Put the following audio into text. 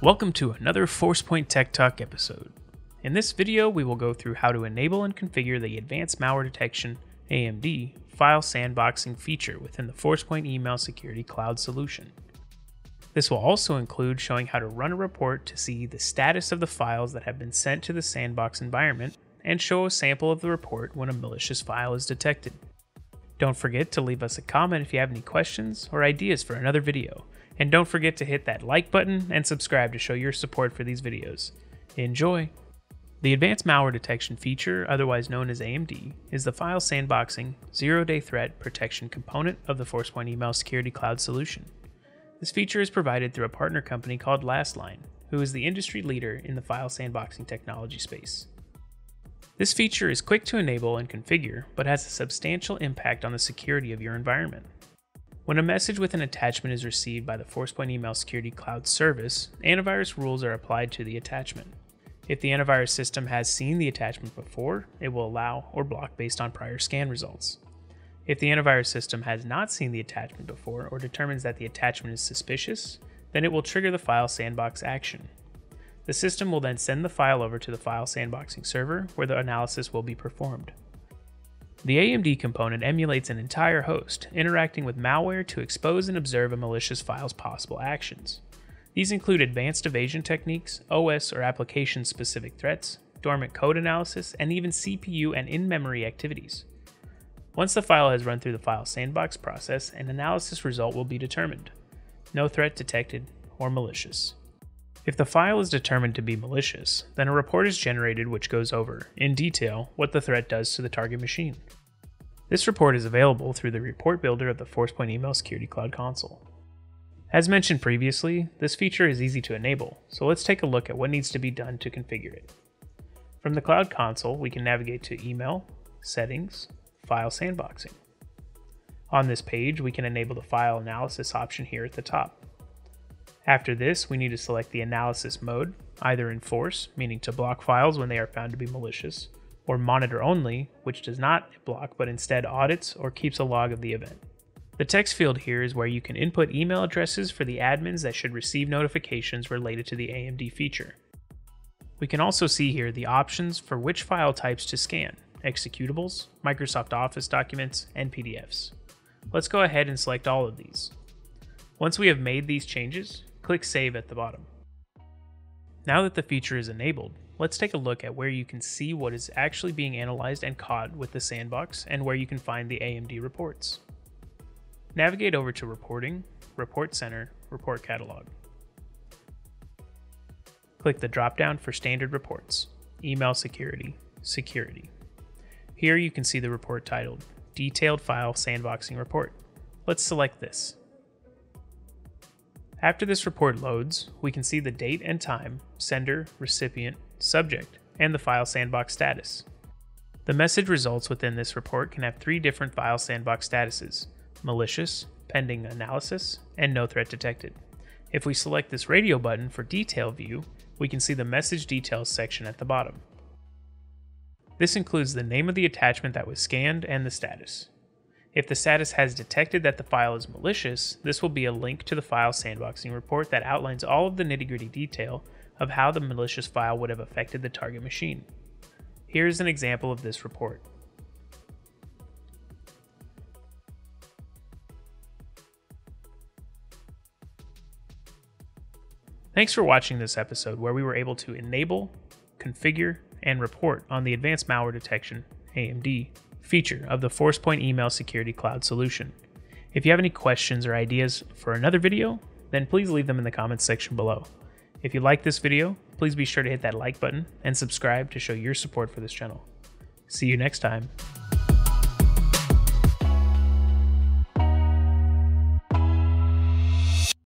Welcome to another Forcepoint Tech Talk episode. In this video, we will go through how to enable and configure the Advanced Malware Detection (AMD) File Sandboxing feature within the Forcepoint Email Security Cloud solution. This will also include showing how to run a report to see the status of the files that have been sent to the sandbox environment and show a sample of the report when a malicious file is detected. Don't forget to leave us a comment if you have any questions or ideas for another video. And don't forget to hit that like button and subscribe to show your support for these videos. Enjoy! The Advanced Malware Detection feature, otherwise known as AMD, is the File Sandboxing Zero-Day Threat Protection component of the Forcepoint Email Security Cloud solution. This feature is provided through a partner company called Lastline, who is the industry leader in the file sandboxing technology space. This feature is quick to enable and configure, but has a substantial impact on the security of your environment. When a message with an attachment is received by the Forcepoint Email Security Cloud service, antivirus rules are applied to the attachment. If the antivirus system has seen the attachment before, it will allow or block based on prior scan results. If the antivirus system has not seen the attachment before or determines that the attachment is suspicious, then it will trigger the file sandbox action. The system will then send the file over to the file sandboxing server where the analysis will be performed. The AMD component emulates an entire host, interacting with malware to expose and observe a malicious file's possible actions. These include advanced evasion techniques, OS or application-specific threats, dormant code analysis, and even CPU and in-memory activities. Once the file has run through the file sandbox process, an analysis result will be determined. No threat detected or malicious. If the file is determined to be malicious, then a report is generated which goes over, in detail, what the threat does to the target machine. This report is available through the report builder of the Forcepoint Email Security Cloud console. As mentioned previously, this feature is easy to enable, so let's take a look at what needs to be done to configure it. From the Cloud console, we can navigate to Email, Settings, File Sandboxing. On this page, we can enable the File Analysis option here at the top. After this, we need to select the analysis mode, either enforce, meaning to block files when they are found to be malicious, or monitor only, which does not block but instead audits or keeps a log of the event. The text field here is where you can input email addresses for the admins that should receive notifications related to the AMD feature. We can also see here the options for which file types to scan, executables, Microsoft Office documents, and PDFs. Let's go ahead and select all of these. Once we have made these changes, click Save at the bottom. Now that the feature is enabled, let's take a look at where you can see what is actually being analyzed and caught with the sandbox and where you can find the AMD reports. Navigate over to Reporting, Report Center, Report Catalog. Click the drop-down for Standard Reports, Email Security, Security. Here you can see the report titled Detailed File Sandboxing Report. Let's select this. After this report loads, we can see the date and time, sender, recipient, subject, and the file sandbox status. The message results within this report can have three different file sandbox statuses: malicious, pending analysis, and no threat detected. If we select this radio button for detail view, we can see the message details section at the bottom. This includes the name of the attachment that was scanned and the status. If the status has detected that the file is malicious, this will be a link to the file sandboxing report that outlines all of the nitty-gritty detail of how the malicious file would have affected the target machine. Here is an example of this report. Thanks for watching this episode where we were able to enable, configure, and report on the Advanced Malware Detection (AMD) feature of the Forcepoint Email Security Cloud solution. If you have any questions or ideas for another video, then please leave them in the comments section below. If you like this video, please be sure to hit that like button and subscribe to show your support for this channel. See you next time.